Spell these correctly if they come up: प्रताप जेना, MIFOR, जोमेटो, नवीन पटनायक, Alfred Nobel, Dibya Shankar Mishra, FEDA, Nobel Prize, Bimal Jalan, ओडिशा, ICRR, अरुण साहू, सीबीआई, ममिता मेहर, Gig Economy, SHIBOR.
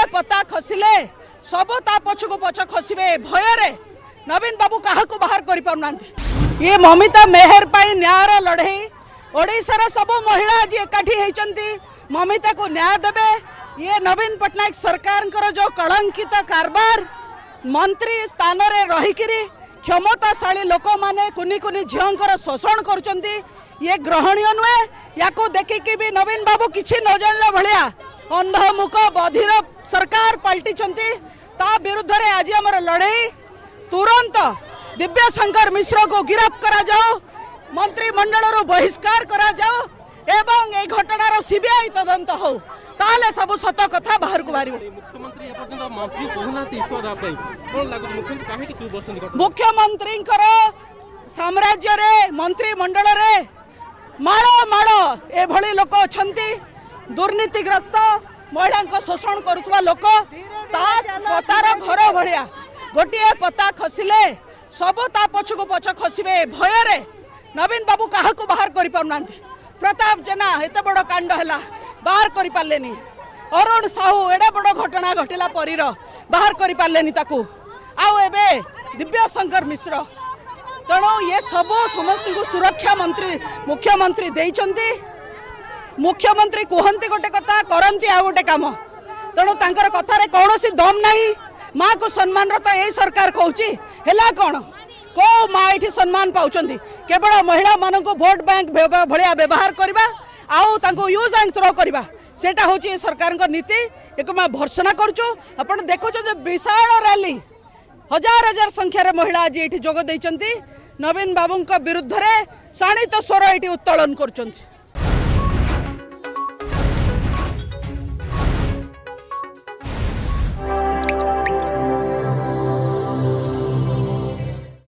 खसिले पता खसिले सब ता पछकु पछ खसबे भय रे नवीन बाबू कहा को बाहर करि पाउनांती। ये ममिता मेहर पाई न्यायर लड़ई ओडिशार सब महिला आज एकाठी होती ममिता को न्याय देबे। ये नवीन पटनायक सरकार जो कलंकित कारबार मंत्री स्थान रे रहीकिरी क्षमताशाली लोक माने कुनी कुनी झींकर शोषण करुचंती ये ग्रहणीय नुहे। या देखिकी भी नवीन बाबू किसी न जाना भाया अंधमुख बधिर सरकार पलटि ता विरुद्ध रे आज आमर लड़ई। तुरंत दिव्य शंकर मिश्र को गिरफ्त करा जाओ, मंत्रिमंडल बहिष्कार करा जाओ एवं ए घटनार सीबीआई तदंत हो ताले सब सत कथा बाहर को बारी। मुख्यमंत्री साम्राज्य रे मंत्रिमंडल रे माल माल एभली लोक अछंती दुर्नीतिग्रस्त महिला शोषण करुवा लोक तार घर भाया गोटे पता खसिले सब ता पछकु पछ खसबे भय रे नवीन बाबू कहा को बाहर करि पाउनांती। प्रताप जेना एत बड़ कांड है बाहर करि पालेनी, अरुण साहू एडे बड़ घटना घटिला परीर बाहर करि पालेनी ताकू आउ एबे दिव्य शंकर मिश्र तेणु ये सब समस्त को सुरक्षा मंत्री मुख्यमंत्री देइचंती। मुख्यमंत्री कहते गोटे कथा करती आ गोटे काम तेणु तांकर कथार कौन सी दम ना। माँ को सम्मान तो यही सरकार कहूची है कौन को माँ ये सम्मान पाँच केवल महिला मानक भोट बैंक भाया व्यवहार करवा आउ तांको यूज एंड थ्रो करवा सेटा हूँ ये सरकार का नीति। एक मैं भर्सना करुचु आपण देखुच विशाल रैली हजार हजार संख्यार महिला आज ये जोगद नवीन बाबू विरुद्ध रे शाणित स्वर ये उत्तोलन कर।